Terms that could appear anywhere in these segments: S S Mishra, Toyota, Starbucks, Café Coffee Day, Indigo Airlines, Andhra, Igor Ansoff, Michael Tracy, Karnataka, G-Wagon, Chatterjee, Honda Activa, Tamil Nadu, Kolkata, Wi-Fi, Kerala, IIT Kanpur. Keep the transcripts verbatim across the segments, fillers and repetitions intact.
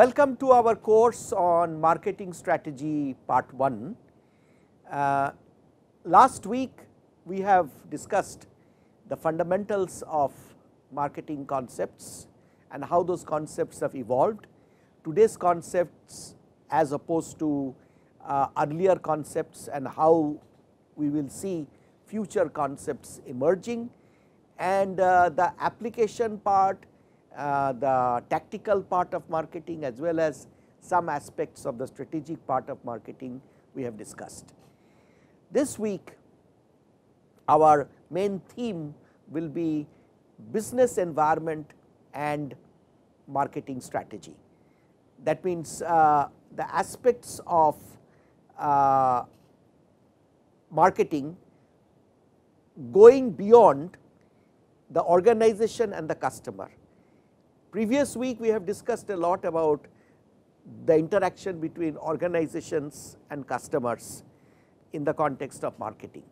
Welcome to our course on marketing strategy part one. Uh, last week we have discussed the fundamentals of marketing concepts and how those concepts have evolved. Today's concepts as opposed to uh, earlier concepts and how we will see future concepts emerging, and uh, the application part, Uh, the tactical part of marketing as well as some aspects of the strategic part of marketing we have discussed. This week our main theme will be business environment and marketing strategy. That means uh, the aspects of uh, marketing going beyond the organization and the customer. Previous week we have discussed a lot about the interaction between organizations and customers in the context of marketing.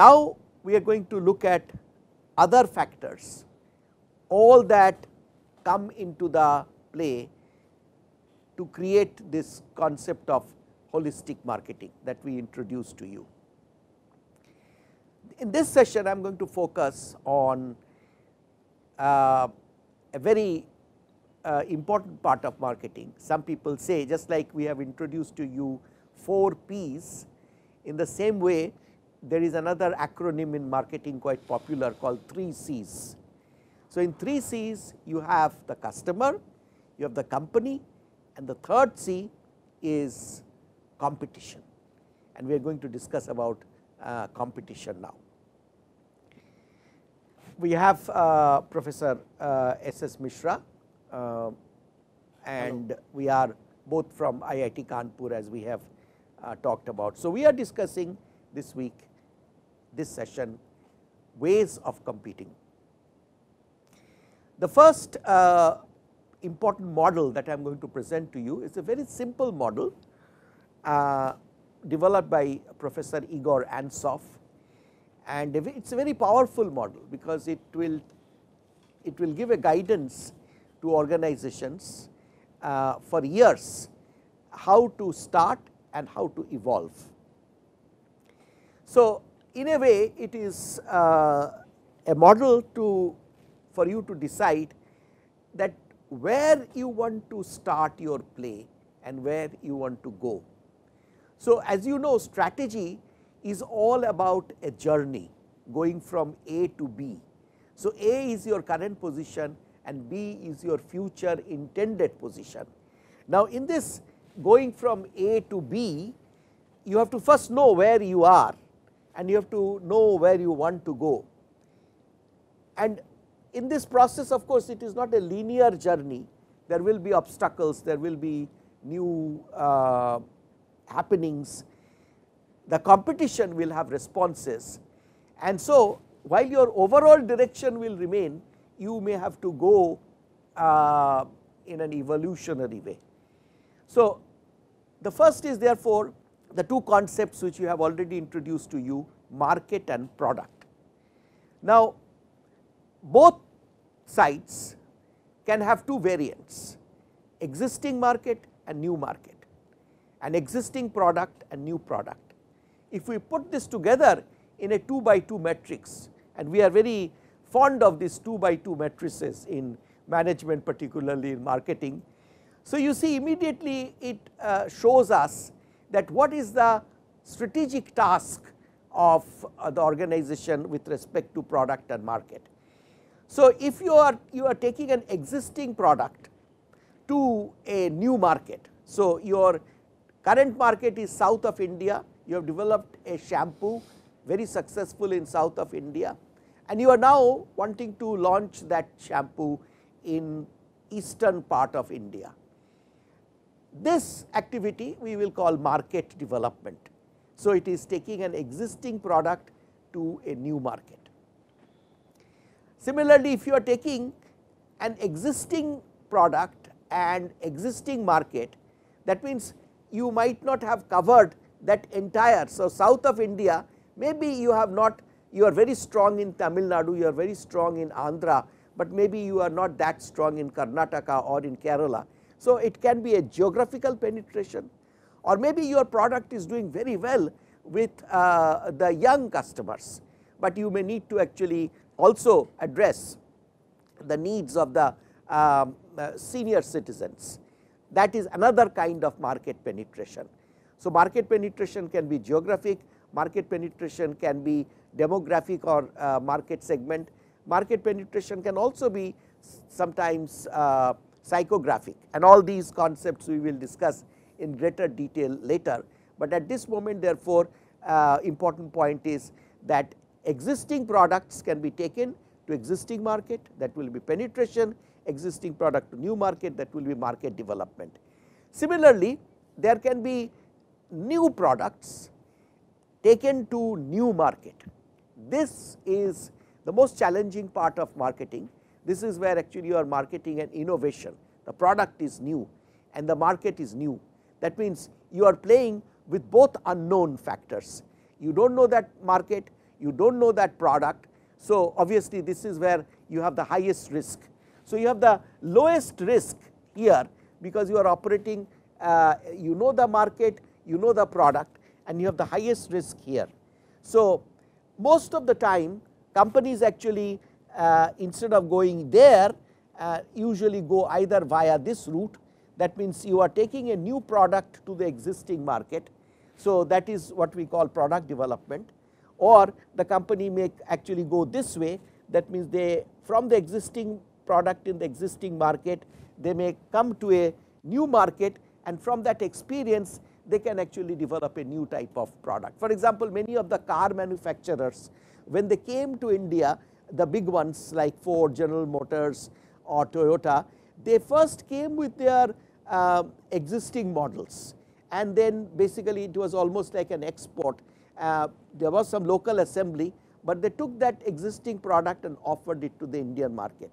Now we are going to look at other factors, all that come into the play to create this concept of holistic marketing that we introduced to you. In this session I am going to focus on Uh, a very uh, important part of marketing. Some people say, just like we have introduced to you four P's, in the same way there is another acronym in marketing quite popular called three C's. So in three C's you have the customer, you have the company, and the third C is competition, and we are going to discuss about uh, competition now. We have uh, Professor uh, S S Mishra uh, and Hello. We are both from I I T Kanpur, as we have uh, talked about. So we are discussing this week, this session, ways of competing. The first uh, important model that I am going to present to you is a very simple model uh, developed by Professor Igor Ansoff. And it is a very powerful model because it will, it will give a guidance to organizations uh, for years how to start and how to evolve. So in a way it is uh, a model to, for you to decide that where you want to start your play and where you want to go. So as you know, strategy is all about a journey going from A to B. So A is your current position and B is your future intended position. Now in this going from A to B, you have to first know where you are and you have to know where you want to go. And in this process, of course, it is not a linear journey. There will be obstacles, there will be new uh, happenings. The competition will have responses, and so while your overall direction will remain, you may have to go uh, in an evolutionary way. So the first is therefore the two concepts which we have already introduced to you, market and product. Now both sides can have two variants, existing market and new market, and existing product and new product. If we put this together in a two by two matrix, and we are very fond of these two by two matrices in management, particularly in marketing. So you see immediately it uh, shows us that what is the strategic task of uh, the organization with respect to product and market. So if you are, you are taking an existing product to a new market, so your current market is south of India. You have developed a shampoo very successful in south of India, and you are now wanting to launch that shampoo in eastern part of India. This activity we will call market development. So it is taking an existing product to a new market. Similarly, if you are taking an existing product and existing market, that means you might not have covered that entire, so south of India, maybe you have not, you are very strong in Tamil Nadu, you are very strong in Andhra, but maybe you are not that strong in Karnataka or in Kerala. So it can be a geographical penetration, or maybe your product is doing very well with uh, the young customers, but you may need to actually also address the needs of the um, uh, senior citizens. That is another kind of market penetration. So market penetration can be geographic, market penetration can be demographic or uh, market segment. Market penetration can also be sometimes uh, psychographic, and all these concepts we will discuss in greater detail later. But at this moment, therefore, uh, important point is that existing products can be taken to existing market, that will be penetration, existing product to new market, that will be market development. Similarly, there can be new products taken to new market. This is the most challenging part of marketing. This is where actually you are marketing an innovation. The product is new and the market is new. That means you are playing with both unknown factors. You do not know that market, you do not know that product. So obviously this is where you have the highest risk. So you have the lowest risk here because you are operating, uh, you know the market, you know the product, and you have the highest risk here. So most of the time companies actually uh, instead of going there uh, usually go either via this route. That means you are taking a new product to the existing market. So that is what we call product development, or the company may actually go this way. That means they, from the existing product in the existing market, they may come to a new market, and from that experience they can actually develop a new type of product. For example, many of the car manufacturers, when they came to India, the big ones like Ford, General Motors or Toyota, they first came with their uh, existing models, and then basically it was almost like an export. Uh, there was some local assembly, but they took that existing product and offered it to the Indian market.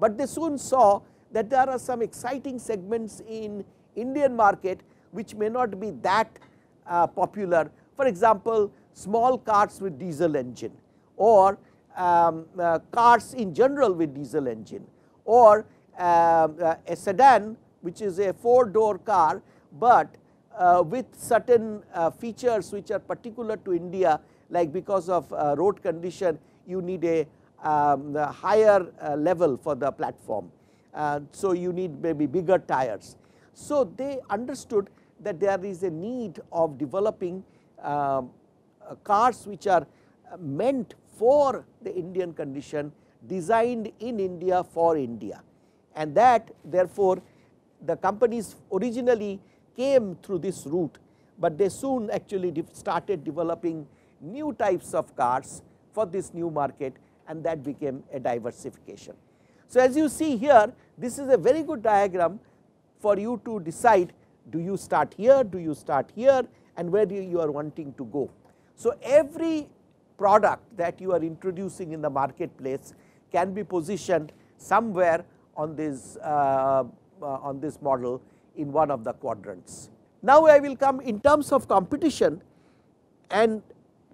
But they soon saw that there are some exciting segments in Indian market which may not be that uh, popular. For example, small cars with diesel engine, or um, uh, cars in general with diesel engine, or uh, uh, a sedan which is a four door car, but uh, with certain uh, features which are particular to India, like because of uh, road condition you need a, um, a higher uh, level for the platform. Uh, so you need maybe bigger tires. So they understood that there is a need of developing uh, cars which are meant for the Indian condition, designed in India for India, and that therefore the companies originally came through this route, but they soon actually started developing new types of cars for this new market, and that became a diversification. So as you see here, this is a very good diagram for you to decide, do you start here, do you start here, and where do you are wanting to go. So every product that you are introducing in the marketplace can be positioned somewhere on this, uh, uh, on this model in one of the quadrants. Now I will come in terms of competition, and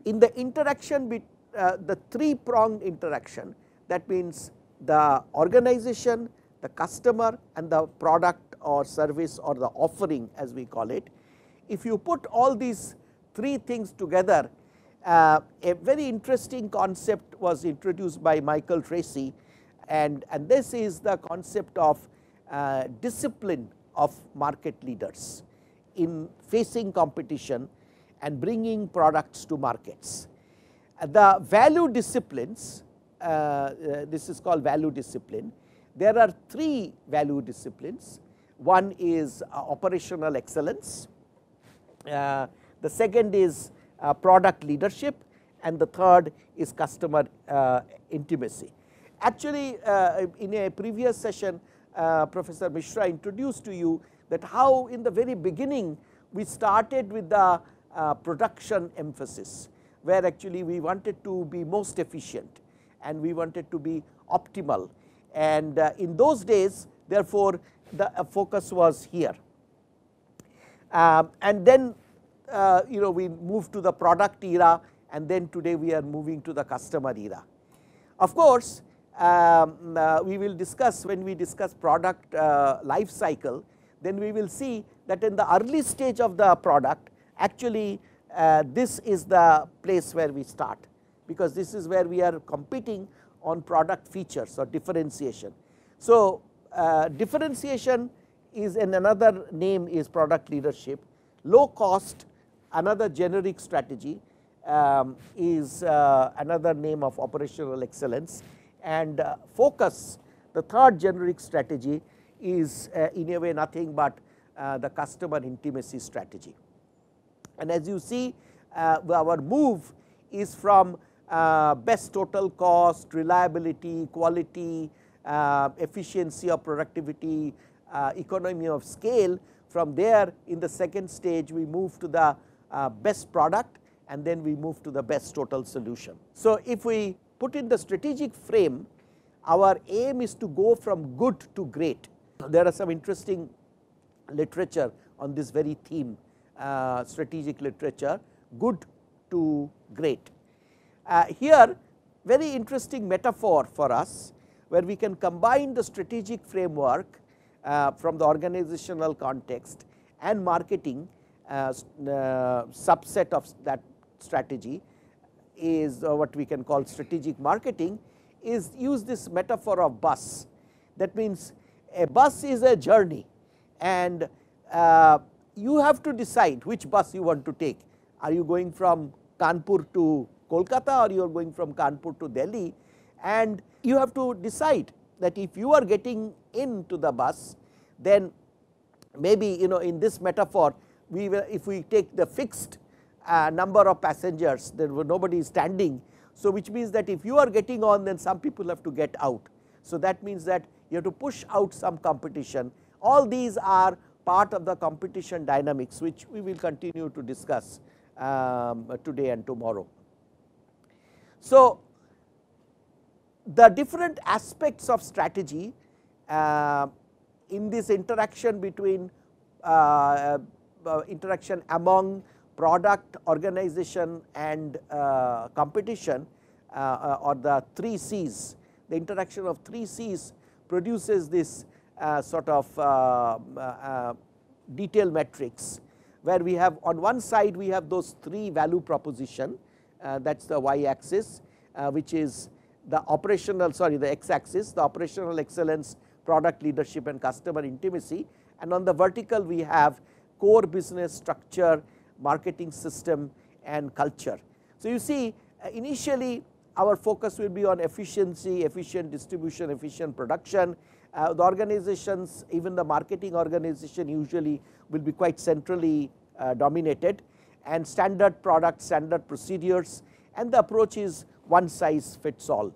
in the interaction with uh, the three pronged interaction, that means the organization, the customer, and the product or service or the offering as we call it. If you put all these three things together, uh, a very interesting concept was introduced by Michael Tracy, and, and this is the concept of uh, discipline of market leaders in facing competition and bringing products to markets. The value disciplines, uh, uh, this is called value discipline. There are three value disciplines. One is uh, operational excellence, uh, the second is uh, product leadership, and the third is customer uh, intimacy. Actually, uh, in a previous session, uh, Professor Mishra introduced to you that how in the very beginning we started with the uh, production emphasis, where actually we wanted to be most efficient and we wanted to be optimal. And uh, in those days, therefore, the uh, focus was here, uh, and then uh, you know we moved to the product era, and then today we are moving to the customer era. Of course, um, uh, we will discuss when we discuss product uh, life cycle, then we will see that in the early stage of the product actually uh, this is the place where we start, because this is where we are competing on product features or differentiation. So uh, differentiation is in another name is product leadership. Low cost, another generic strategy, um, is uh, another name of operational excellence, and uh, focus, the third generic strategy, is uh, in a way nothing but uh, the customer intimacy strategy. And as you see, uh, our move is from uh, best total cost, reliability, quality, uh, efficiency or productivity, uh, economy of scale. From there, in the second stage, we move to the uh, best product, and then we move to the best total solution. So if we put in the strategic frame, our aim is to go from good to great. There are some interesting literature on this very theme, uh, strategic literature, good to great. Uh, here, very interesting metaphor for us, where we can combine the strategic framework Uh, from the organizational context and marketing uh, uh, subset of that strategy is uh, what we can call strategic marketing, is use this metaphor of bus. That means a bus is a journey, and uh, you have to decide which bus you want to take. Are you going from Kanpur to Kolkata, or you are going from Kanpur to Delhi? And you have to decide that if you are getting into the bus, then maybe, you know, in this metaphor, we will, if we take the fixed uh, number of passengers, there were nobody standing. So which means that if you are getting on, then some people have to get out. So that means that you have to push out some competition. All these are part of the competition dynamics, which we will continue to discuss um, today and tomorrow. So the different aspects of strategy uh, in this interaction between uh, uh, interaction among product, organization and uh, competition, uh, or the three C's, the interaction of three C's produces this uh, sort of uh, uh, detail matrix, where we have on one side we have those three value proposition, uh, that is the y axis, uh, which is the operational, sorry, the x axis, the operational excellence, product leadership and customer intimacy, and on the vertical we have core business structure, marketing system and culture. So you see, initially our focus will be on efficiency, efficient distribution, efficient production. Uh, the organizations, even the marketing organization usually will be quite centrally uh, dominated, and standard products, standard procedures, and the approach is one size fits all.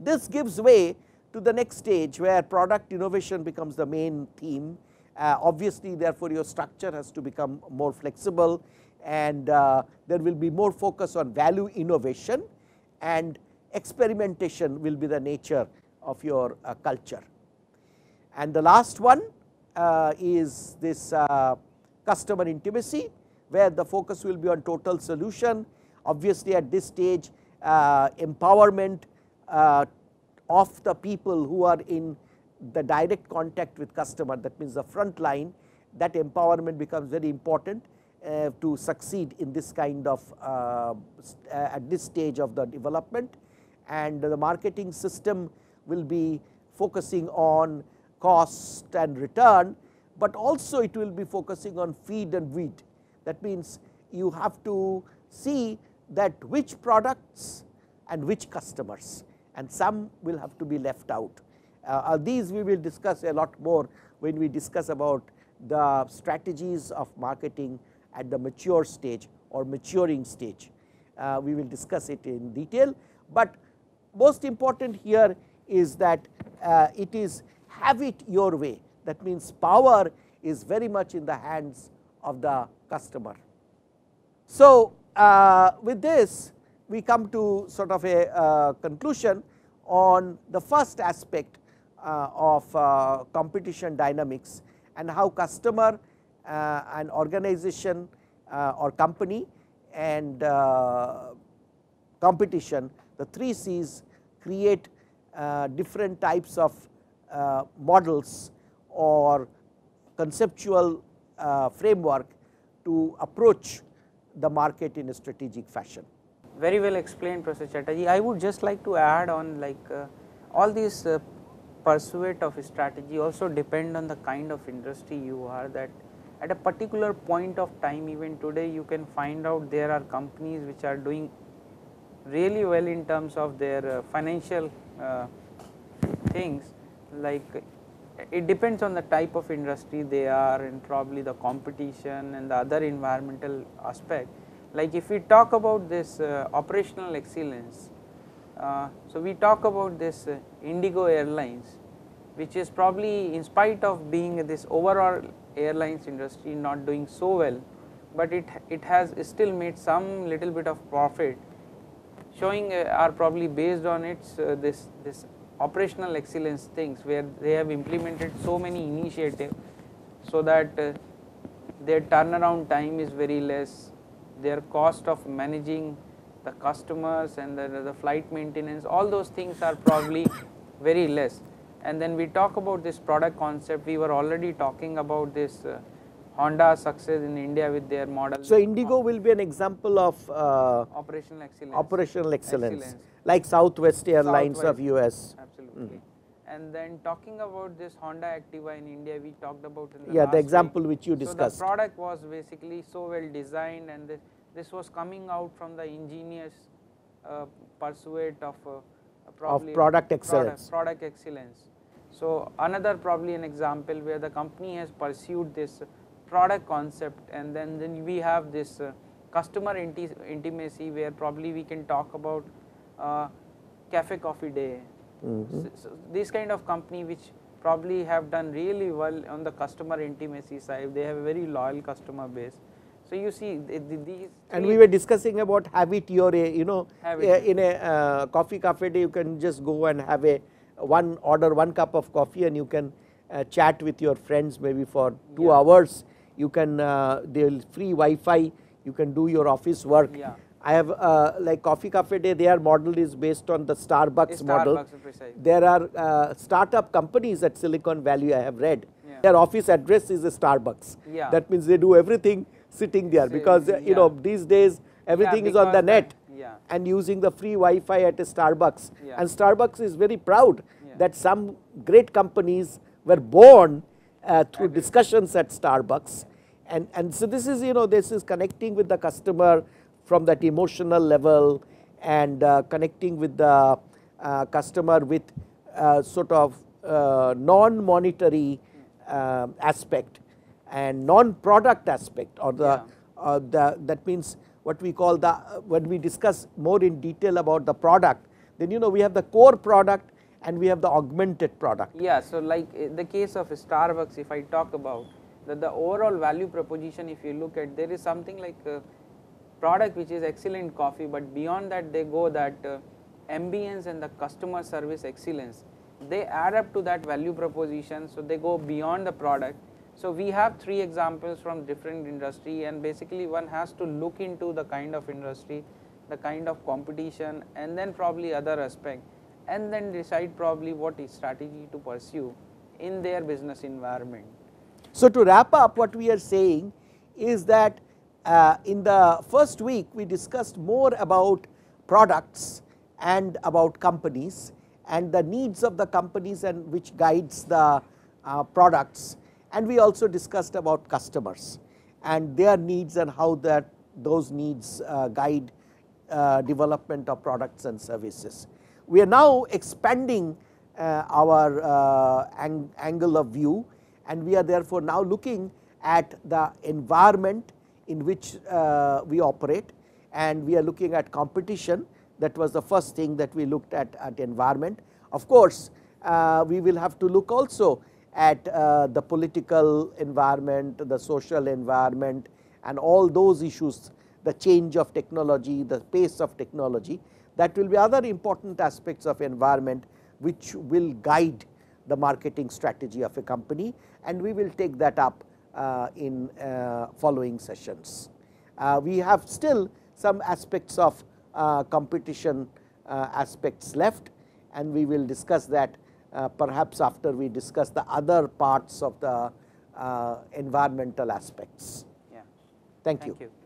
This gives way to the next stage where product innovation becomes the main theme. Uh, obviously, therefore, your structure has to become more flexible, and uh, there will be more focus on value innovation, and experimentation will be the nature of your uh, culture. And the last one uh, is this uh, customer intimacy, where the focus will be on total solution. Obviously, at this stage, uh, empowerment uh, of the people who are in the direct contact with customer, that means the front line, that empowerment becomes very important uh, to succeed in this kind of, uh, at this stage of the development. And the marketing system will be focusing on cost and return, but also it will be focusing on feed and weed. That means you have to see that which products and which customers, and some will have to be left out. Uh, these we will discuss a lot more when we discuss about the strategies of marketing at the mature stage or maturing stage. Uh, we will discuss it in detail, but most important here is that uh, it is have it your way. That means power is very much in the hands of the customer. So Uh, with this, we come to sort of a uh, conclusion on the first aspect uh, of uh, competition dynamics, and how customer uh, and organization uh, or company and uh, competition, the three C's, create uh, different types of uh, models or conceptual uh, framework to approach the market in a strategic fashion. Very well explained, Professor Chatterjee. I would just like to add on, like uh, all these uh, pursuit of strategy also depend on the kind of industry you are, that at a particular point of time, even today you can find out there are companies which are doing really well in terms of their uh, financial uh, things, like it depends on the type of industry they are and probably the competition and the other environmental aspect. Like if we talk about this uh, operational excellence, uh, so we talk about this uh, Indigo Airlines, which is probably, in spite of being this overall airlines industry not doing so well, but it, it has still made some little bit of profit, showing uh, are probably based on its uh, this, this operational excellence things, where they have implemented so many initiatives so that uh, their turnaround time is very less, their cost of managing the customers and the, the flight maintenance, all those things are probably very less. And then we talk about this product concept, we were already talking about this uh, Honda success in India with their model. So Indigo will be an example of uh, operational excellence, operational excellence, excellence. Like Southwest Airlines Southwest. of U S. Absolutely. Mm. And then talking about this Honda Activa in India, we talked about in the yeah the example week. which you discussed. So the product was basically so well designed, and this, this was coming out from the ingenious uh, pursuit of uh, Of product excellence. Product, product excellence. So another probably an example where the company has pursued this product concept, and then, then we have this uh, customer inti intimacy where probably we can talk about uh, Café Coffee Day. Mm-hmm. So, so this kind of company which probably have done really well on the customer intimacy side, they have a very loyal customer base. So you see these, and we were discussing about have it your a, you know a, in a uh, coffee cafe day you can just go and have a one order one cup of coffee, and you can uh, chat with your friends maybe for two yeah. hours. You can uh, they will free Wi-Fi. You can do your office work. Yeah. I have uh, like coffee cafe day. Their model is based on the Starbucks, Starbucks model. There are uh, startup companies at Silicon Valley. I have read yeah. their office address is a Starbucks. Yeah. That means they do everything sitting there, because uh, you yeah. know these days everything yeah, is on the net the, yeah. and using the free Wi-Fi at a Starbucks yeah. and Starbucks is very proud yeah. that some great companies were born uh, through Agreed. discussions at Starbucks, and and so this is you know this is connecting with the customer from that emotional level, and uh, connecting with the uh, customer with uh, sort of uh, non-monetary uh, aspect and non-product aspect, or the, yeah. uh, the that means what we call the uh, when we discuss more in detail about the product, then you know we have the core product and we have the augmented product. Yeah, so like in the case of Starbucks, if I talk about that, the overall value proposition, if you look at, there is something like a product which is excellent coffee, but beyond that they go that uh, ambience and the customer service excellence, they add up to that value proposition, so they go beyond the product. So we have three examples from different industry, and basically one has to look into the kind of industry, the kind of competition, and then probably other aspect, and then decide probably what strategy to pursue in their business environment. So to wrap up, what we are saying is that uh, in the first week we discussed more about products and about companies and the needs of the companies, and which guides the uh, products. And we also discussed about customers and their needs, and how that those needs uh, guide uh, development of products and services. We are now expanding uh, our uh, ang angle of view, and we are therefore now looking at the environment in which uh, we operate, and we are looking at competition. That was the first thing that we looked at, at environment. Of course, uh, we will have to look also at uh, the political environment, the social environment, and all those issues, the change of technology, the pace of technology. That will be other important aspects of environment which will guide the marketing strategy of a company, and we will take that up uh, in uh, following sessions. Uh, we have still some aspects of uh, competition uh, aspects left, and we will discuss that uh, perhaps after we discuss the other parts of the uh, environmental aspects. Yeah. Thank you. Thank you.